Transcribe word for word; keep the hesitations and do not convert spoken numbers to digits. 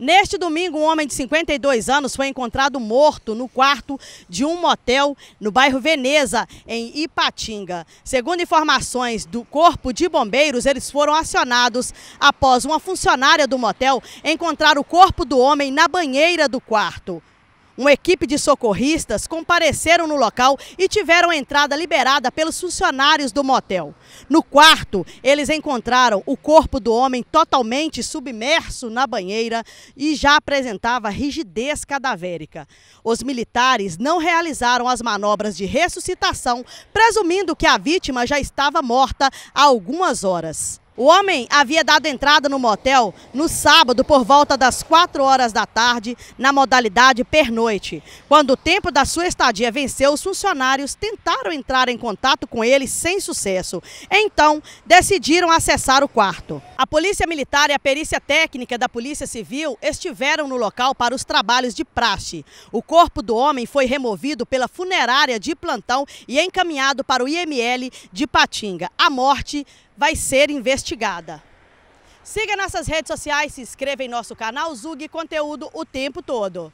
Neste domingo, um homem de cinquenta e dois anos foi encontrado morto no quarto de um motel no bairro Veneza, em Ipatinga. Segundo informações do Corpo de Bombeiros, eles foram acionados após uma funcionária do motel encontrar o corpo do homem na banheira do quarto. Uma equipe de socorristas compareceram no local e tiveram a entrada liberada pelos funcionários do motel. No quarto, eles encontraram o corpo do homem totalmente submerso na banheira e já apresentava rigidez cadavérica. Os militares não realizaram as manobras de ressuscitação, presumindo que a vítima já estava morta há algumas horas. O homem havia dado entrada no motel no sábado por volta das quatro horas da tarde, na modalidade pernoite. Quando o tempo da sua estadia venceu, os funcionários tentaram entrar em contato com ele sem sucesso. Então, decidiram acessar o quarto. A Polícia Militar e a perícia técnica da Polícia Civil estiveram no local para os trabalhos de praxe. O corpo do homem foi removido pela funerária de plantão e encaminhado para o I M L de Ipatinga. A morte vai ser investigada. Siga nossas redes sociais, se inscreva em nosso canal, Zug conteúdo o tempo todo.